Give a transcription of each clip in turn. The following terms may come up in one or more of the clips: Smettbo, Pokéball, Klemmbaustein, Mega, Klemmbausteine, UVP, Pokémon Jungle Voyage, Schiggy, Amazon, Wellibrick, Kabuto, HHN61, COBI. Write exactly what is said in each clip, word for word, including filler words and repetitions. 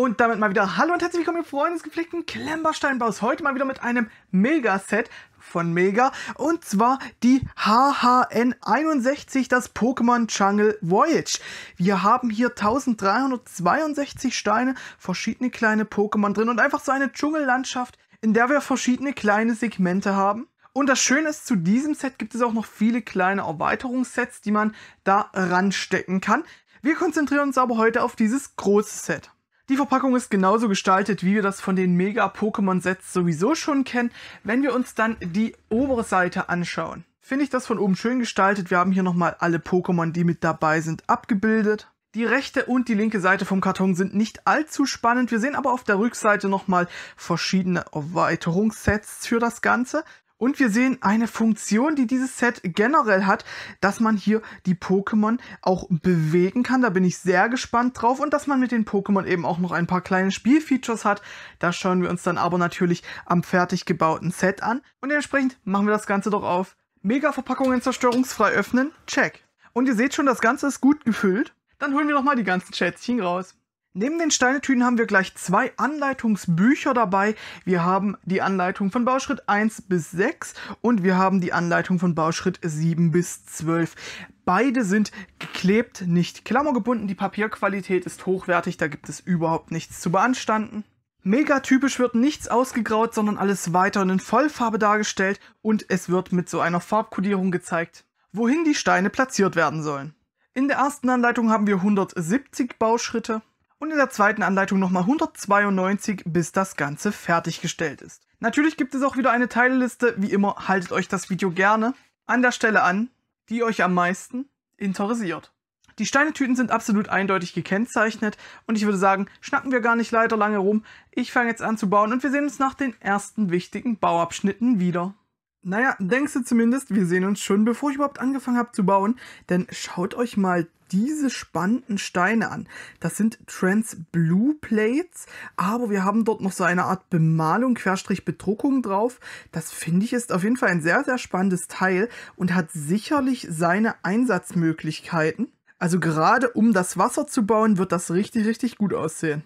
Und damit mal wieder hallo und herzlich willkommen, ihr Freunde des gepflegten Klemmbaustein-Baus. Heute mal wieder mit einem Mega-Set von Mega. Und zwar die H H N einundsechzig, das Pokémon Jungle Voyage. Wir haben hier dreizehnhundertzweiundsechzig Steine, verschiedene kleine Pokémon drin und einfach so eine Dschungellandschaft, in der wir verschiedene kleine Segmente haben. Und das Schöne ist, zu diesem Set gibt es auch noch viele kleine Erweiterungssets, die man da ranstecken kann. Wir konzentrieren uns aber heute auf dieses große Set. Die Verpackung ist genauso gestaltet, wie wir das von den Mega-Pokémon-Sets sowieso schon kennen. Wenn wir uns dann die obere Seite anschauen, finde ich das von oben schön gestaltet. Wir haben hier nochmal alle Pokémon, die mit dabei sind, abgebildet. Die rechte und die linke Seite vom Karton sind nicht allzu spannend. Wir sehen aber auf der Rückseite nochmal verschiedene Erweiterungssets für das Ganze. Und wir sehen eine Funktion, die dieses Set generell hat, dass man hier die Pokémon auch bewegen kann. Da bin ich sehr gespannt drauf. Und dass man mit den Pokémon eben auch noch ein paar kleine Spielfeatures hat. Da schauen wir uns dann aber natürlich am fertig gebauten Set an. Und dementsprechend machen wir das Ganze doch auf. Mega-Verpackungen zerstörungsfrei öffnen. Check. Und ihr seht schon, das Ganze ist gut gefüllt. Dann holen wir nochmal die ganzen Schätzchen raus. Neben den Steinetüten haben wir gleich zwei Anleitungsbücher dabei. Wir haben die Anleitung von Bauschritt eins bis sechs und wir haben die Anleitung von Bauschritt sieben bis zwölf. Beide sind geklebt, nicht klammergebunden. Die Papierqualität ist hochwertig, da gibt es überhaupt nichts zu beanstanden. Mega typisch wird nichts ausgegraut, sondern alles weiterhin in Vollfarbe dargestellt und es wird mit so einer Farbkodierung gezeigt, wohin die Steine platziert werden sollen. In der ersten Anleitung haben wir hundertsiebzig Bauschritte. Und in der zweiten Anleitung nochmal hundertzweiundneunzig, bis das Ganze fertiggestellt ist. Natürlich gibt es auch wieder eine Teilliste. Wie immer, haltet euch das Video gerne an der Stelle an, die euch am meisten interessiert. Die Steinetüten sind absolut eindeutig gekennzeichnet. Und ich würde sagen, schnacken wir gar nicht leider lange rum. Ich fange jetzt an zu bauen und wir sehen uns nach den ersten wichtigen Bauabschnitten wieder. Naja, denkst du zumindest, wir sehen uns schon, bevor ich überhaupt angefangen habe zu bauen. Denn schaut euch mal diese spannenden Steine an. Das sind Trans-Blue Plates, aber wir haben dort noch so eine Art Bemalung, Querstrich Bedruckung drauf. Das finde ich ist auf jeden Fall ein sehr, sehr spannendes Teil und hat sicherlich seine Einsatzmöglichkeiten. Also gerade um das Wasser zu bauen, wird das richtig, richtig gut aussehen.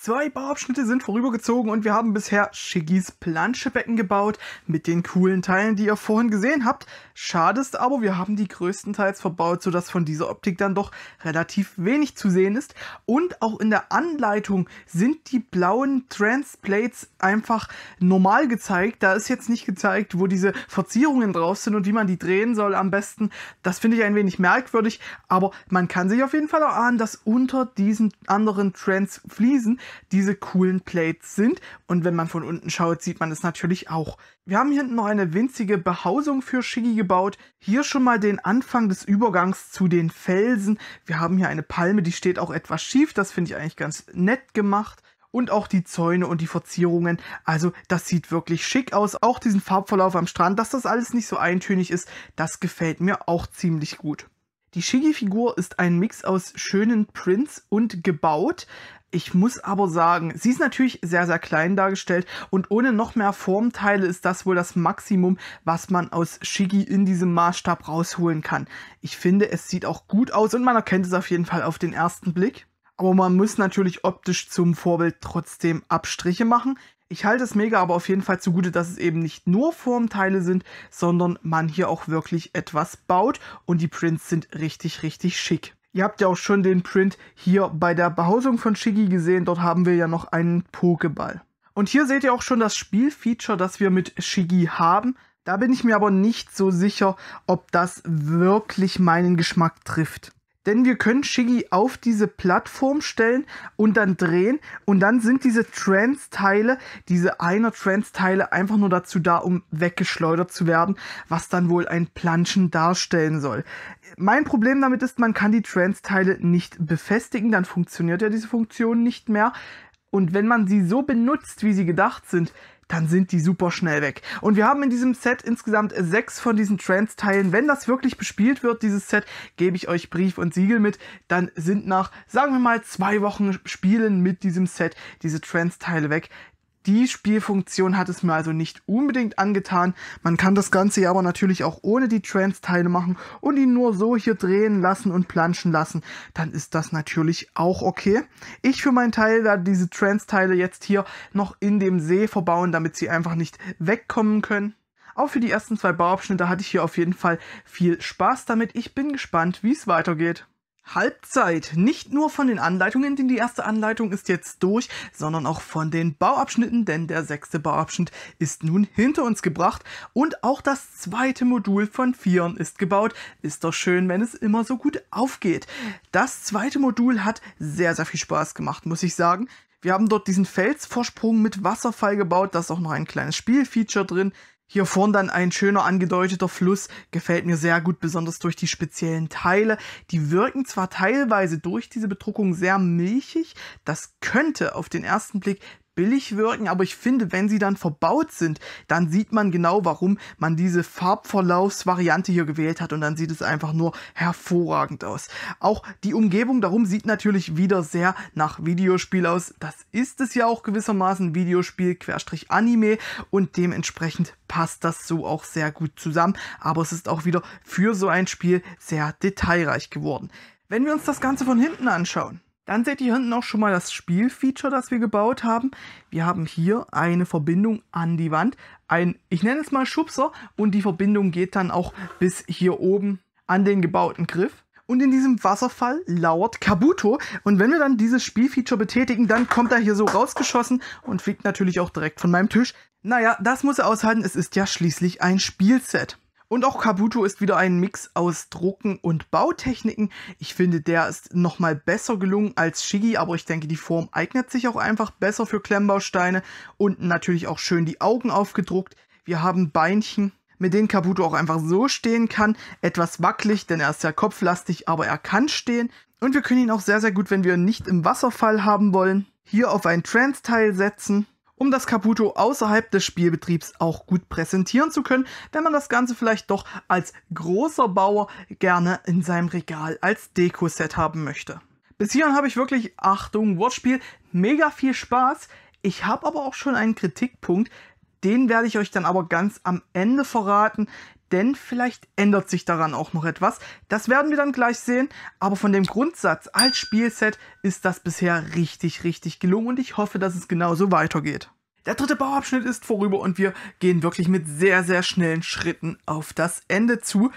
Zwei Bauabschnitte sind vorübergezogen und wir haben bisher Schiggys Planschebecken gebaut mit den coolen Teilen, die ihr vorhin gesehen habt. Schade ist aber, wir haben die größtenteils verbaut, sodass von dieser Optik dann doch relativ wenig zu sehen ist. Und auch in der Anleitung sind die blauen Transplates einfach normal gezeigt. Da ist jetzt nicht gezeigt, wo diese Verzierungen drauf sind und wie man die drehen soll am besten. Das finde ich ein wenig merkwürdig, aber man kann sich auf jeden Fall erahnen, dass unter diesen anderen Transfliesen diese coolen Plates sind und wenn man von unten schaut, sieht man es natürlich auch. Wir haben hier hinten noch eine winzige Behausung für Schiggy gebaut. Hier schon mal den Anfang des Übergangs zu den Felsen. Wir haben hier eine Palme, die steht auch etwas schief. Das finde ich eigentlich ganz nett gemacht. Und auch die Zäune und die Verzierungen. Also das sieht wirklich schick aus. Auch diesen Farbverlauf am Strand, dass das alles nicht so eintönig ist, das gefällt mir auch ziemlich gut. Die Schiggy-Figur ist ein Mix aus schönen Prints und gebaut. Ich muss aber sagen, sie ist natürlich sehr, sehr klein dargestellt und ohne noch mehr Formteile ist das wohl das Maximum, was man aus Schiggy in diesem Maßstab rausholen kann. Ich finde, es sieht auch gut aus und man erkennt es auf jeden Fall auf den ersten Blick. Aber man muss natürlich optisch zum Vorbild trotzdem Abstriche machen. Ich halte es Mega aber auf jeden Fall zugute, dass es eben nicht nur Formteile sind, sondern man hier auch wirklich etwas baut und die Prints sind richtig, richtig schick. Ihr habt ja auch schon den Print hier bei der Behausung von Schiggy gesehen. Dort haben wir ja noch einen Pokéball. Und hier seht ihr auch schon das Spielfeature, das wir mit Schiggy haben. Da bin ich mir aber nicht so sicher, ob das wirklich meinen Geschmack trifft. Denn wir können Schiggy auf diese Plattform stellen und dann drehen. Und dann sind diese Trans-Teile, diese einer Trans-Teile einfach nur dazu da, um weggeschleudert zu werden, was dann wohl ein Planschen darstellen soll. Mein Problem damit ist, man kann die Trans-Teile nicht befestigen, dann funktioniert ja diese Funktion nicht mehr. Und wenn man sie so benutzt, wie sie gedacht sind, dann sind die super schnell weg. Und wir haben in diesem Set insgesamt sechs von diesen Trans-Teilen. Wenn das wirklich bespielt wird, dieses Set, gebe ich euch Brief und Siegel mit. Dann sind nach, sagen wir mal, zwei Wochen Spielen mit diesem Set diese Trans-Teile weg. Die Spielfunktion hat es mir also nicht unbedingt angetan. Man kann das Ganze ja aber natürlich auch ohne die Trance-Teile machen und ihn nur so hier drehen lassen und planschen lassen. Dann ist das natürlich auch okay. Ich für meinen Teil werde diese Trance-Teile jetzt hier noch in dem See verbauen, damit sie einfach nicht wegkommen können. Auch für die ersten zwei Bauabschnitte hatte ich hier auf jeden Fall viel Spaß damit. Ich bin gespannt, wie es weitergeht. Halbzeit. Nicht nur von den Anleitungen, denn die erste Anleitung ist jetzt durch, sondern auch von den Bauabschnitten, denn der sechste Bauabschnitt ist nun hinter uns gebracht und auch das zweite Modul von Vieren ist gebaut. Ist doch schön, wenn es immer so gut aufgeht. Das zweite Modul hat sehr, sehr viel Spaß gemacht, muss ich sagen. Wir haben dort diesen Felsvorsprung mit Wasserfall gebaut, da ist auch noch ein kleines Spielfeature drin. Hier vorne dann ein schöner angedeuteter Fluss, gefällt mir sehr gut, besonders durch die speziellen Teile. Die wirken zwar teilweise durch diese Bedruckung sehr milchig, das könnte auf den ersten Blick billig wirken, aber ich finde, wenn sie dann verbaut sind, dann sieht man genau, warum man diese Farbverlaufsvariante hier gewählt hat und dann sieht es einfach nur hervorragend aus. Auch die Umgebung darum sieht natürlich wieder sehr nach Videospiel aus. Das ist es ja auch gewissermaßen, Videospiel-Anime, und dementsprechend passt das so auch sehr gut zusammen, aber es ist auch wieder für so ein Spiel sehr detailreich geworden. Wenn wir uns das Ganze von hinten anschauen, dann seht ihr hier hinten auch schon mal das Spielfeature, das wir gebaut haben. Wir haben hier eine Verbindung an die Wand, ein, ich nenne es mal Schubser, und die Verbindung geht dann auch bis hier oben an den gebauten Griff. Und in diesem Wasserfall lauert Kabuto. Und wenn wir dann dieses Spielfeature betätigen, dann kommt er hier so rausgeschossen und fliegt natürlich auch direkt von meinem Tisch. Naja, das muss er aushalten, es ist ja schließlich ein Spielset. Und auch Kabuto ist wieder ein Mix aus Drucken und Bautechniken. Ich finde, der ist nochmal besser gelungen als Schiggy, aber ich denke, die Form eignet sich auch einfach besser für Klemmbausteine und natürlich auch schön die Augen aufgedruckt. Wir haben Beinchen, mit denen Kabuto auch einfach so stehen kann. Etwas wackelig, denn er ist ja kopflastig, aber er kann stehen. Und wir können ihn auch sehr, sehr gut, wenn wir ihn nicht im Wasserfall haben wollen, hier auf ein Trance-Teil setzen, um das Kabuto außerhalb des Spielbetriebs auch gut präsentieren zu können, wenn man das Ganze vielleicht doch als großer Bauer gerne in seinem Regal als Deko-Set haben möchte. Bis hierhin habe ich wirklich, Achtung, Wortspiel, mega viel Spaß. Ich habe aber auch schon einen Kritikpunkt, den werde ich euch dann aber ganz am Ende verraten, denn vielleicht ändert sich daran auch noch etwas. Das werden wir dann gleich sehen, aber von dem Grundsatz als Spielset ist das bisher richtig, richtig gelungen und ich hoffe, dass es genauso weitergeht. Der dritte Bauabschnitt ist vorüber und wir gehen wirklich mit sehr, sehr schnellen Schritten auf das Ende zu.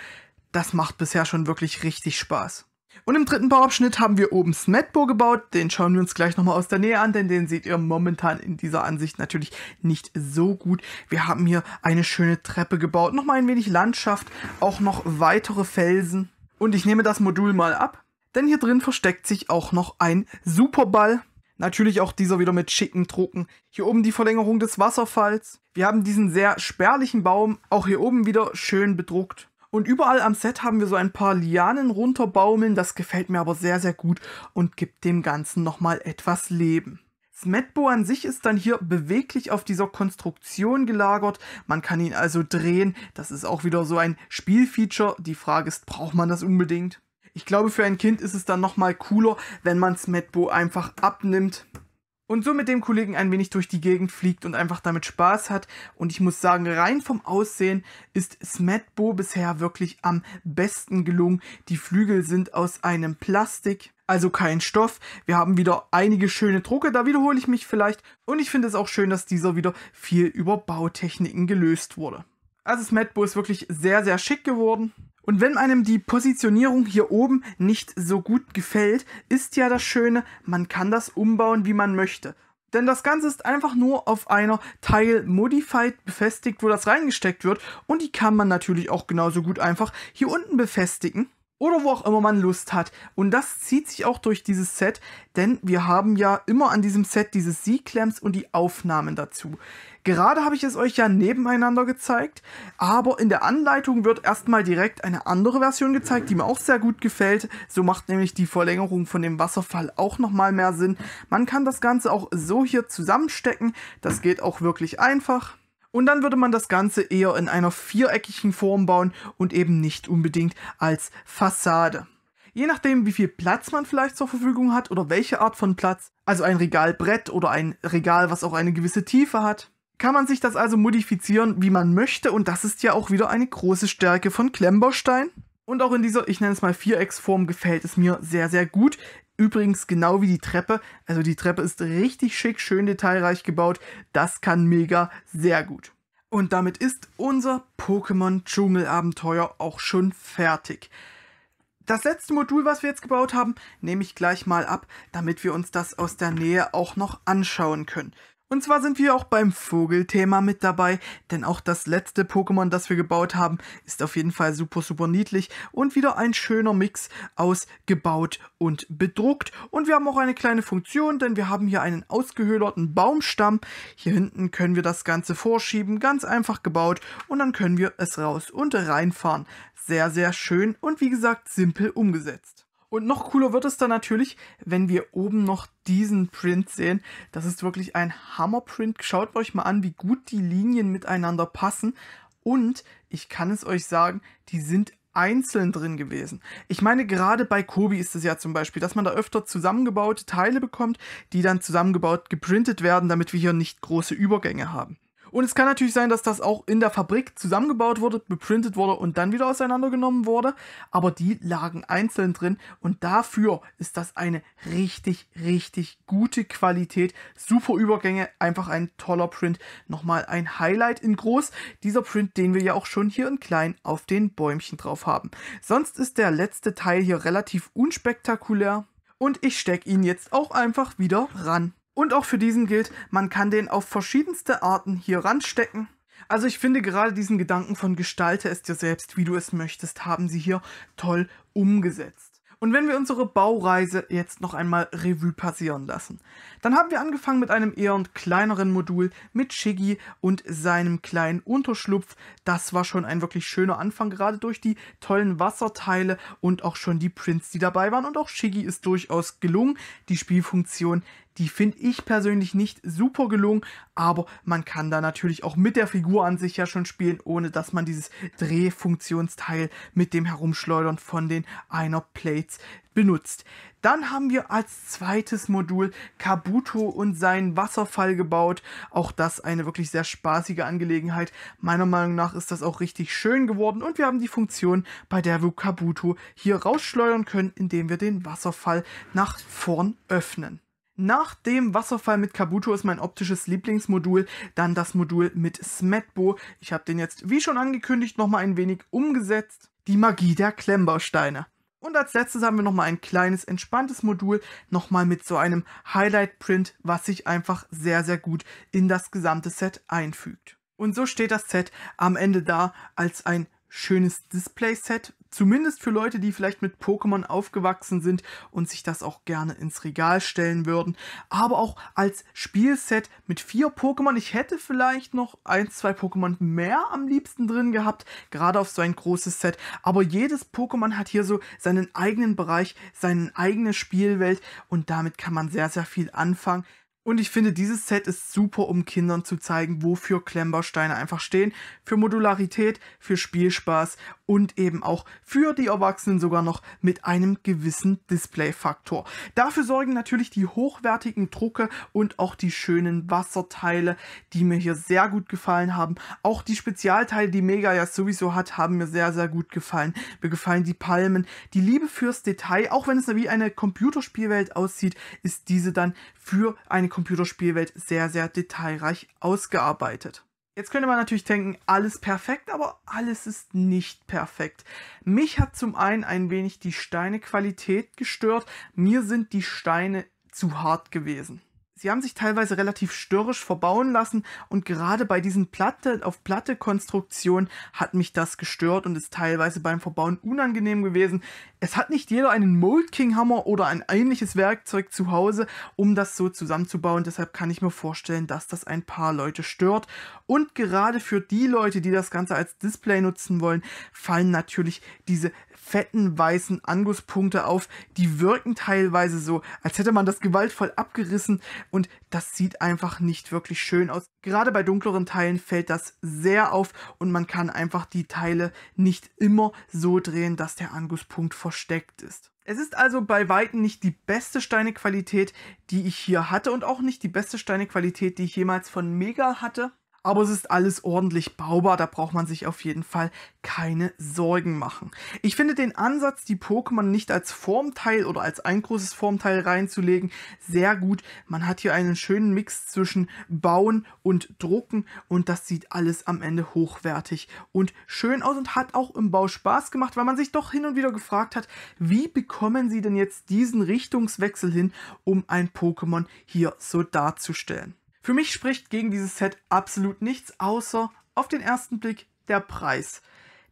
Das macht bisher schon wirklich richtig Spaß. Und im dritten Bauabschnitt haben wir oben Smettbo gebaut, den schauen wir uns gleich nochmal aus der Nähe an, denn den seht ihr momentan in dieser Ansicht natürlich nicht so gut. Wir haben hier eine schöne Treppe gebaut, nochmal ein wenig Landschaft, auch noch weitere Felsen. Und ich nehme das Modul mal ab, denn hier drin versteckt sich auch noch ein Superball. Natürlich auch dieser wieder mit schicken Drucken. Hier oben die Verlängerung des Wasserfalls. Wir haben diesen sehr spärlichen Baum, auch hier oben wieder schön bedruckt. Und überall am Set haben wir so ein paar Lianen runterbaumeln, das gefällt mir aber sehr, sehr gut und gibt dem Ganzen nochmal etwas Leben. Smettbo an sich ist dann hier beweglich auf dieser Konstruktion gelagert, man kann ihn also drehen, das ist auch wieder so ein Spielfeature, die Frage ist, braucht man das unbedingt? Ich glaube, für ein Kind ist es dann nochmal cooler, wenn man Smettbo einfach abnimmt und so mit dem Kollegen ein wenig durch die Gegend fliegt und einfach damit Spaß hat. Und ich muss sagen, rein vom Aussehen ist Smettbo bisher wirklich am besten gelungen. Die Flügel sind aus einem Plastik, also kein Stoff. Wir haben wieder einige schöne Drucke, da wiederhole ich mich vielleicht. Und ich finde es auch schön, dass dieser wieder viel über Bautechniken gelöst wurde. Also Smettbo ist wirklich sehr, sehr schick geworden. Und wenn einem die Positionierung hier oben nicht so gut gefällt, ist ja das Schöne, man kann das umbauen, wie man möchte. Denn das Ganze ist einfach nur auf einer Teil-Modified befestigt, wo das reingesteckt wird. Und die kann man natürlich auch genauso gut einfach hier unten befestigen oder wo auch immer man Lust hat. Und das zieht sich auch durch dieses Set, denn wir haben ja immer an diesem Set diese C-Clamps und die Aufnahmen dazu. Gerade habe ich es euch ja nebeneinander gezeigt, aber in der Anleitung wird erstmal direkt eine andere Version gezeigt, die mir auch sehr gut gefällt. So macht nämlich die Verlängerung von dem Wasserfall auch nochmal mehr Sinn. Man kann das Ganze auch so hier zusammenstecken, das geht auch wirklich einfach. Und dann würde man das Ganze eher in einer viereckigen Form bauen und eben nicht unbedingt als Fassade. Je nachdem, wie viel Platz man vielleicht zur Verfügung hat oder welche Art von Platz, also ein Regalbrett oder ein Regal, was auch eine gewisse Tiefe hat, kann man sich das also modifizieren, wie man möchte, und das ist ja auch wieder eine große Stärke von Klemmbaustein. Und auch in dieser, ich nenne es mal Vierecksform, gefällt es mir sehr, sehr gut. Übrigens genau wie die Treppe, also die Treppe ist richtig schick, schön detailreich gebaut, das kann Mega sehr gut. Und damit ist unser Pokémon-Dschungel-Abenteuer auch schon fertig. Das letzte Modul, was wir jetzt gebaut haben, nehme ich gleich mal ab, damit wir uns das aus der Nähe auch noch anschauen können. Und zwar sind wir auch beim Vogelthema mit dabei, denn auch das letzte Pokémon, das wir gebaut haben, ist auf jeden Fall super, super niedlich und wieder ein schöner Mix aus gebaut und bedruckt. Und wir haben auch eine kleine Funktion, denn wir haben hier einen ausgehöhlerten Baumstamm. Hier hinten können wir das Ganze vorschieben, ganz einfach gebaut, und dann können wir es raus und reinfahren. Sehr, sehr schön und wie gesagt simpel umgesetzt. Und noch cooler wird es dann natürlich, wenn wir oben noch diesen Print sehen. Das ist wirklich ein Hammerprint. Schaut euch mal an, wie gut die Linien miteinander passen. Und ich kann es euch sagen, die sind einzeln drin gewesen. Ich meine, gerade bei COBI ist es ja zum Beispiel, dass man da öfter zusammengebaute Teile bekommt, die dann zusammengebaut geprintet werden, damit wir hier nicht große Übergänge haben. Und es kann natürlich sein, dass das auch in der Fabrik zusammengebaut wurde, beprintet wurde und dann wieder auseinandergenommen wurde. Aber die lagen einzeln drin und dafür ist das eine richtig, richtig gute Qualität. Super Übergänge, einfach ein toller Print. Nochmal ein Highlight in groß. Dieser Print, den wir ja auch schon hier in klein auf den Bäumchen drauf haben. Sonst ist der letzte Teil hier relativ unspektakulär und ich stecke ihn jetzt auch einfach wieder ran. Und auch für diesen gilt, man kann den auf verschiedenste Arten hier ranstecken. Also ich finde gerade diesen Gedanken von Gestalte es dir selbst, wie du es möchtest, haben sie hier toll umgesetzt. Und wenn wir unsere Baureise jetzt noch einmal Revue passieren lassen, dann haben wir angefangen mit einem eher und kleineren Modul mit Schiggy und seinem kleinen Unterschlupf. Das war schon ein wirklich schöner Anfang, gerade durch die tollen Wasserteile und auch schon die Prints, die dabei waren. Und auch Schiggy ist durchaus gelungen, die Spielfunktion, die finde ich persönlich nicht super gelungen, aber man kann da natürlich auch mit der Figur an sich ja schon spielen, ohne dass man dieses Drehfunktionsteil mit dem Herumschleudern von den Einer Plates benutzt. Dann haben wir als zweites Modul Kabuto und seinen Wasserfall gebaut. Auch das eine wirklich sehr spaßige Angelegenheit. Meiner Meinung nach ist das auch richtig schön geworden und wir haben die Funktion, bei der wir Kabuto hier rausschleudern können, indem wir den Wasserfall nach vorn öffnen. Nach dem Wasserfall mit Kabuto ist mein optisches Lieblingsmodul dann das Modul mit Smettbo. Ich habe den jetzt, wie schon angekündigt, nochmal ein wenig umgesetzt. Die Magie der Klemmbausteine. Und als letztes haben wir nochmal ein kleines, entspanntes Modul, nochmal mit so einem Highlight-Print, was sich einfach sehr, sehr gut in das gesamte Set einfügt. Und so steht das Set am Ende da als ein schönes Display-Set, zumindest für Leute, die vielleicht mit Pokémon aufgewachsen sind und sich das auch gerne ins Regal stellen würden, aber auch als Spielset mit vier Pokémon. Ich hätte vielleicht noch ein, zwei Pokémon mehr am liebsten drin gehabt, gerade auf so ein großes Set, aber jedes Pokémon hat hier so seinen eigenen Bereich, seine eigene Spielwelt und damit kann man sehr, sehr viel anfangen. Und ich finde, dieses Set ist super, um Kindern zu zeigen, wofür Klemmbausteine einfach stehen. Für Modularität, für Spielspaß und eben auch für die Erwachsenen sogar noch mit einem gewissen Display-Faktor. Dafür sorgen natürlich die hochwertigen Drucke und auch die schönen Wasserteile, die mir hier sehr gut gefallen haben. Auch die Spezialteile, die Mega ja sowieso hat, haben mir sehr, sehr gut gefallen. Mir gefallen die Palmen. Die Liebe fürs Detail, auch wenn es wie eine Computerspielwelt aussieht, ist diese dann für eine Computerspielwelt sehr, sehr detailreich ausgearbeitet. Jetzt könnte man natürlich denken, alles perfekt, aber alles ist nicht perfekt. Mich hat zum einen ein wenig die Steinequalität gestört. Mir sind die Steine zu hart gewesen. Sie haben sich teilweise relativ störrisch verbauen lassen und gerade bei diesen Platte-auf-Platte-Konstruktionen hat mich das gestört und ist teilweise beim Verbauen unangenehm gewesen. Es hat nicht jeder einen Mold King Hammer oder ein ähnliches Werkzeug zu Hause, um das so zusammenzubauen. Deshalb kann ich mir vorstellen, dass das ein paar Leute stört. Und gerade für die Leute, die das Ganze als Display nutzen wollen, fallen natürlich diese fetten weißen Angusspunkte auf. Die wirken teilweise so, als hätte man das gewaltvoll abgerissen und das sieht einfach nicht wirklich schön aus. Gerade bei dunkleren Teilen fällt das sehr auf und man kann einfach die Teile nicht immer so drehen, dass der Angusspunkt versteckt ist. Es ist also bei weitem nicht die beste Steinequalität, die ich hier hatte und auch nicht die beste Steinequalität, die ich jemals von Mega hatte. Aber es ist alles ordentlich baubar, da braucht man sich auf jeden Fall keine Sorgen machen. Ich finde den Ansatz, die Pokémon nicht als Formteil oder als ein großes Formteil reinzulegen, sehr gut. Man hat hier einen schönen Mix zwischen Bauen und Drucken und das sieht alles am Ende hochwertig und schön aus und hat auch im Bau Spaß gemacht, weil man sich doch hin und wieder gefragt hat, wie bekommen sie denn jetzt diesen Richtungswechsel hin, um ein Pokémon hier so darzustellen. Für mich spricht gegen dieses Set absolut nichts, außer auf den ersten Blick der Preis.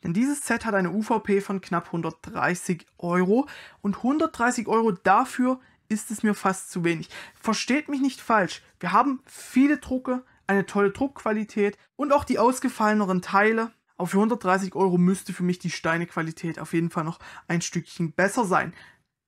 Denn dieses Set hat eine U V P von knapp hundertdreißig Euro und hundertdreißig Euro dafür ist es mir fast zu wenig. Versteht mich nicht falsch, wir haben viele Drucke, eine tolle Druckqualität und auch die ausgefalleneren Teile. Aber für hundertdreißig Euro müsste für mich die Steinequalität auf jeden Fall noch ein Stückchen besser sein.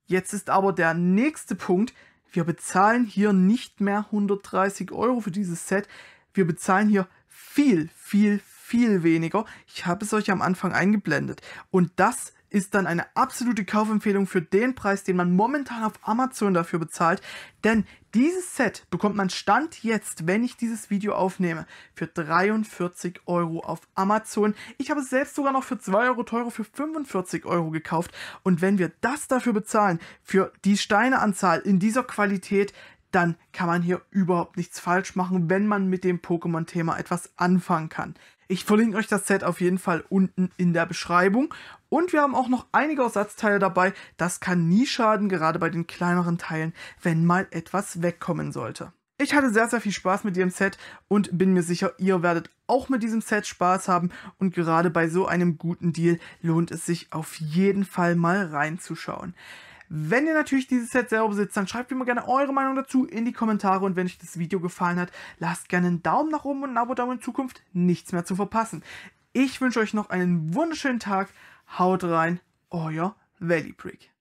Jetzt ist aber der nächste Punkt: Wir bezahlen hier nicht mehr hundertdreißig Euro für dieses Set. Wir bezahlen hier viel, viel, viel weniger. Ich habe es euch am Anfang eingeblendet. Und das ist dann eine absolute Kaufempfehlung für den Preis, den man momentan auf Amazon dafür bezahlt. Denn dieses Set bekommt man Stand jetzt, wenn ich dieses Video aufnehme, für dreiundvierzig Euro auf Amazon. Ich habe es selbst sogar noch für zwei Euro teurer, für fünfundvierzig Euro gekauft. Und wenn wir das dafür bezahlen, für die Steineanzahl in dieser Qualität, dann kann man hier überhaupt nichts falsch machen, wenn man mit dem Pokémon-Thema etwas anfangen kann. Ich verlinke euch das Set auf jeden Fall unten in der Beschreibung. Und wir haben auch noch einige Ersatzteile dabei. Das kann nie schaden, gerade bei den kleineren Teilen, wenn mal etwas wegkommen sollte. Ich hatte sehr, sehr viel Spaß mit dem Set und bin mir sicher, ihr werdet auch mit diesem Set Spaß haben. Und gerade bei so einem guten Deal lohnt es sich auf jeden Fall mal reinzuschauen. Wenn ihr natürlich dieses Set selber besitzt, dann schreibt immer gerne eure Meinung dazu in die Kommentare und wenn euch das Video gefallen hat, lasst gerne einen Daumen nach oben und ein Abo da, um in Zukunft nichts mehr zu verpassen. Ich wünsche euch noch einen wunderschönen Tag, haut rein, euer Wellibrick.